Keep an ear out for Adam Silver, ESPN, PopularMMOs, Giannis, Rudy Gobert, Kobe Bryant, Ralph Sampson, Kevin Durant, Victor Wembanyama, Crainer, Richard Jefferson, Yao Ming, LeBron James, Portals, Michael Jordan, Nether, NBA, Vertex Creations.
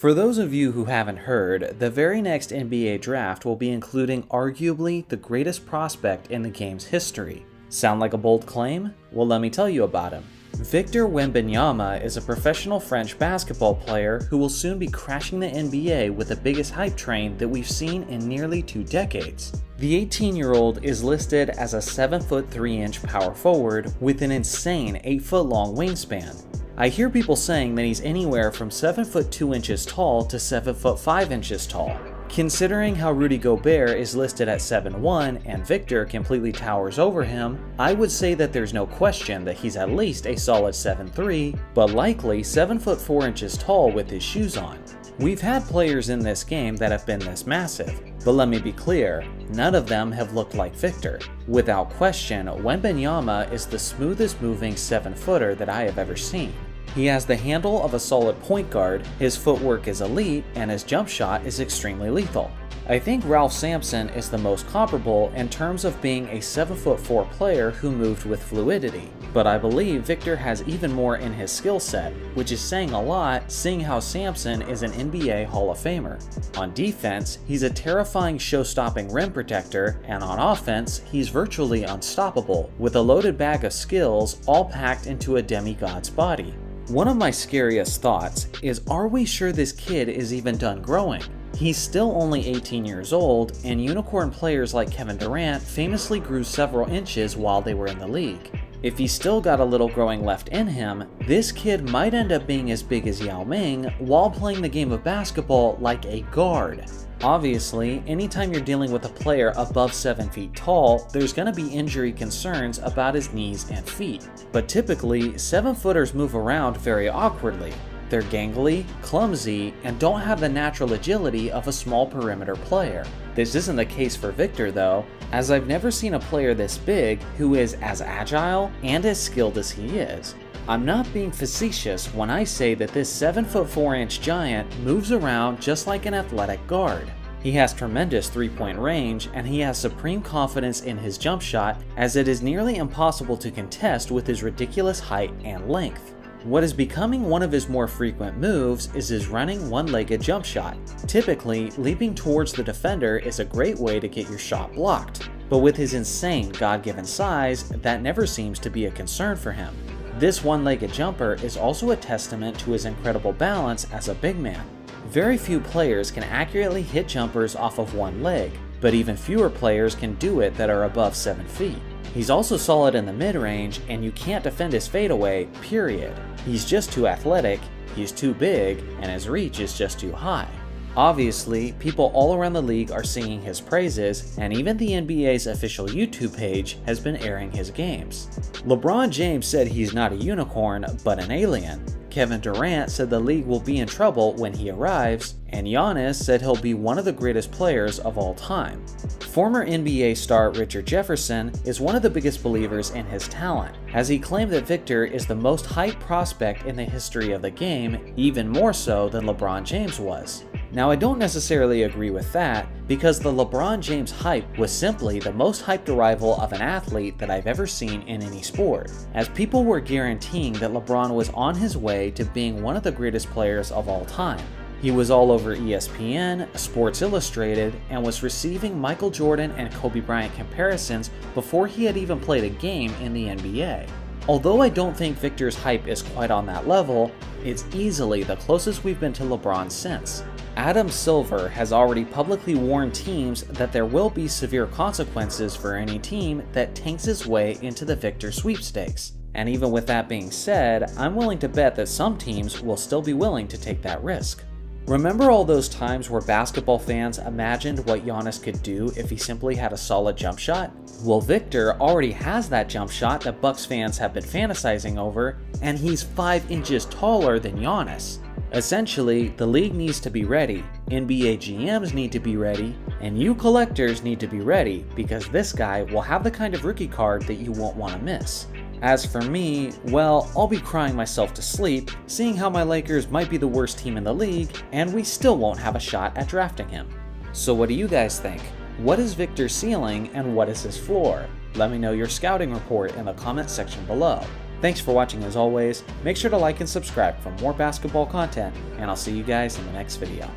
For those of you who haven't heard, the very next NBA draft will be including arguably the greatest prospect in the game's history. Sound like a bold claim? Well, let me tell you about him. Victor Wembanyama is a professional French basketball player who will soon be crashing the NBA with the biggest hype train that we've seen in nearly 2 decades. The 18-year-old is listed as a 7'3" power forward with an insane 8-foot-long wingspan. I hear people saying that he's anywhere from 7'2" tall to 7'5" tall. Considering how Rudy Gobert is listed at 7'1" and Victor completely towers over him, I would say that there's no question that he's at least a solid 7'3", but likely 7'4" tall with his shoes on. We've had players in this game that have been this massive, but let me be clear, none of them have looked like Victor. Without question, Wembanyama is the smoothest moving 7-footer that I have ever seen. He has the handle of a solid point guard, his footwork is elite, and his jump shot is extremely lethal. I think Ralph Sampson is the most comparable in terms of being a 7'4" player who moved with fluidity, but I believe Victor has even more in his skill set, which is saying a lot seeing how Sampson is an NBA Hall of Famer. On defense, he's a terrifying show-stopping rim protector, and on offense, he's virtually unstoppable, with a loaded bag of skills all packed into a demigod's body. One of my scariest thoughts is, are we sure this kid is even done growing? He's still only 18 years old, and unicorn players like Kevin Durant famously grew several inches while they were in the league. If he's still got a little growing left in him, this kid might end up being as big as Yao Ming while playing the game of basketball like a guard. Obviously, anytime you're dealing with a player above 7 feet tall, there's going to be injury concerns about his knees and feet. But typically, 7-footers move around very awkwardly. They're gangly, clumsy, and don't have the natural agility of a small perimeter player. This isn't the case for Victor though, as I've never seen a player this big who is as agile and as skilled as he is. I'm not being facetious when I say that this 7'4" giant moves around just like an athletic guard. He has tremendous three-point range, and he has supreme confidence in his jump shot, as it is nearly impossible to contest with his ridiculous height and length. What is becoming one of his more frequent moves is his running one-legged jump shot. Typically, leaping towards the defender is a great way to get your shot blocked, but with his insane God-given size, that never seems to be a concern for him. This one-legged jumper is also a testament to his incredible balance as a big man. Very few players can accurately hit jumpers off of one leg, but even fewer players can do it that are above 7 feet. He's also solid in the mid-range, and you can't defend his fadeaway, period. He's just too athletic, he's too big, and his reach is just too high. Obviously, people all around the league are singing his praises, and even the NBA's official YouTube page has been airing his games. LeBron James said he's not a unicorn, but an alien. Kevin Durant said the league will be in trouble when he arrives, and Giannis said he'll be one of the greatest players of all time. Former NBA star Richard Jefferson is one of the biggest believers in his talent, as he claimed that Victor is the most hyped prospect in the history of the game, even more so than LeBron James was. Now, I don't necessarily agree with that, because the LeBron James hype was simply the most hyped arrival of an athlete that I've ever seen in any sport, as people were guaranteeing that LeBron was on his way to being one of the greatest players of all time. He was all over ESPN, Sports Illustrated, and was receiving Michael Jordan and Kobe Bryant comparisons before he had even played a game in the NBA. Although I don't think Victor's hype is quite on that level, it's easily the closest we've been to LeBron since. Adam Silver has already publicly warned teams that there will be severe consequences for any team that tanks its way into the Victor sweepstakes. And even with that being said, I'm willing to bet that some teams will still be willing to take that risk. Remember all those times where basketball fans imagined what Giannis could do if he simply had a solid jump shot? Well, Victor already has that jump shot that Bucks fans have been fantasizing over, and he's 5 inches taller than Giannis. Essentially, the league needs to be ready, NBA GMs need to be ready, and you collectors need to be ready, because this guy will have the kind of rookie card that you won't want to miss. As for me, well, I'll be crying myself to sleep, seeing how my Lakers might be the worst team in the league, and we still won't have a shot at drafting him. So what do you guys think? What is Victor's ceiling and what is his floor? Let me know your scouting report in the comment section below. Thanks for watching as always. Make sure to like and subscribe for more basketball content, and I'll see you guys in the next video.